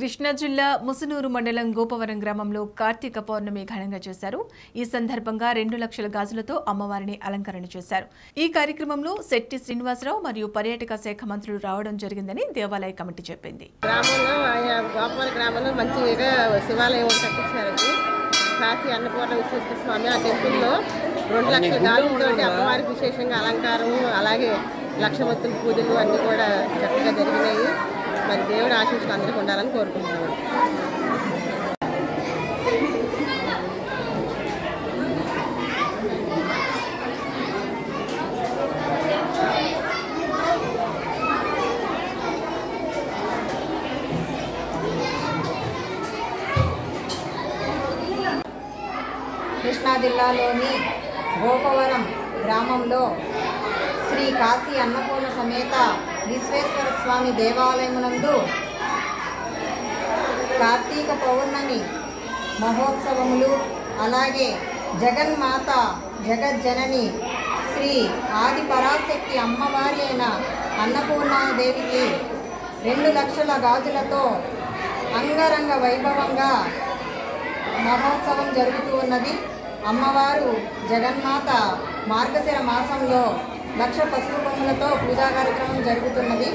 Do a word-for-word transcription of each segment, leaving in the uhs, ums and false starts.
కృష్ణా జిల్లా ముసునూరు మండలం గోపవరం గ్రామంలో కార్తీక పౌర్ణమి ఘనంగా చేశారు। ఈ సందర్భంగా రెండు లక్షల గాజులతో అమ్మవారిని అలంకరణ చేశారు। ఈ కార్యక్రమంలో శెట్టి శ్రీనివాసరావు మరియు పర్యాటక శాఖ మంత్రులు రావడం జరిగిందని దేవాలయ కమిటీ చెప్పింది। గ్రామంలో గోపవర గ్రామంలో మంచిగా శివాలయం కట్టించారు। కాశీ అన్నపూర్ణ విశ్వేశ్వర స్వామి ఆ టెంపుల్ లో రెండు లక్షల గాజులతో అమ్మవారికి విశేషంగా అలంకారం అలాగే లక్షమత్తుల పూజలు అన్ని కూడా చక్కగా జరిగినాయి। మరి దేవుడి ఆశీస్సులు అందరికీ ఉండాలని కోరుకుంటున్నాను। కృష్ణా జిల్లాలోని గోపవరం గ్రామంలో శ్రీ కాశీ అన్నపూర్ణ సమేత విశ్వేశ్వర స్వామి దేవాలయమునందు కార్తీక పౌర్ణమి మహోత్సవములు అలాగే జగన్మాత జగజ్జనని శ్రీ ఆది పరాశక్తి అమ్మవారి అయిన అన్నపూర్ణాదేవికి రెండు లక్షల గాజులతో అంగరంగ వైభవంగా మహోత్సవం జరుగుతూ ఉన్నది। అమ్మవారు జగన్మాత మార్గశిర మాసంలో లక్ష పసుపు బొమ్మలతో పూజా కార్యక్రమం జరుగుతున్నది।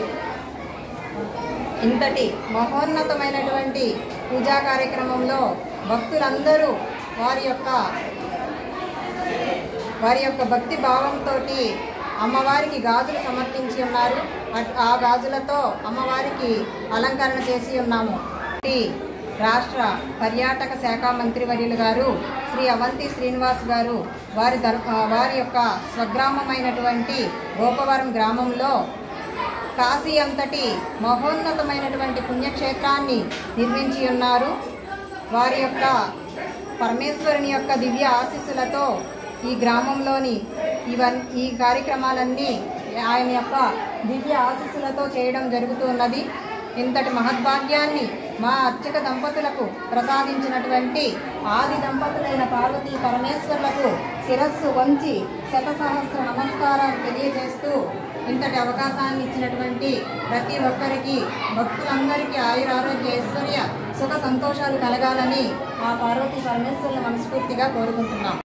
ఇంతటి మహోన్నతమైనటువంటి పూజా కార్యక్రమంలో భక్తులందరూ వారి యొక్క వారి యొక్క భక్తి భావంతో అమ్మవారికి గాజులు సమర్పించి ఉన్నారు। ఆ గాజులతో అమ్మవారికి అలంకరణ చేసి ఉన్నాము। రాష్ట్ర పర్యాటక శాఖ మంత్రివర్యులు గారు శ్రీ అవంతి శ్రీనివాస్ గారు వారి వారి యొక్క స్వగ్రామమైనటువంటి గోపవరం గ్రామంలో కాశీ అంతటి మహోన్నతమైనటువంటి పుణ్యక్షేత్రాన్ని నిర్మించి ఉన్నారు। వారి యొక్క పరమేశ్వరుని యొక్క దివ్య ఆశీస్సులతో ఈ గ్రామంలోని ఇవన్ ఈ కార్యక్రమాలన్నీ ఆయన యొక్క దివ్య ఆశీస్సులతో చేయడం జరుగుతున్నది। ఇంతటి మహద్భాగ్యాన్ని మా అర్చక దంపతులకు ప్రసాదించినటువంటి ఆది దంపతులైన పార్వతీ పరమేశ్వరులకు శిరస్సు వంచి శతసహస్ర నమస్కారాలు తెలియజేస్తూ ఇంతటి అవకాశాన్ని ఇచ్చినటువంటి ప్రతి ఒక్కరికి భక్తులందరికీ ఆయురారోగ్య ఐశ్వర్య సుఖ సంతోషాలు కలగాలని ఆ పార్వతీ పరమేశ్వరుల మనస్ఫూర్తిగా కోరుకుంటున్నాం।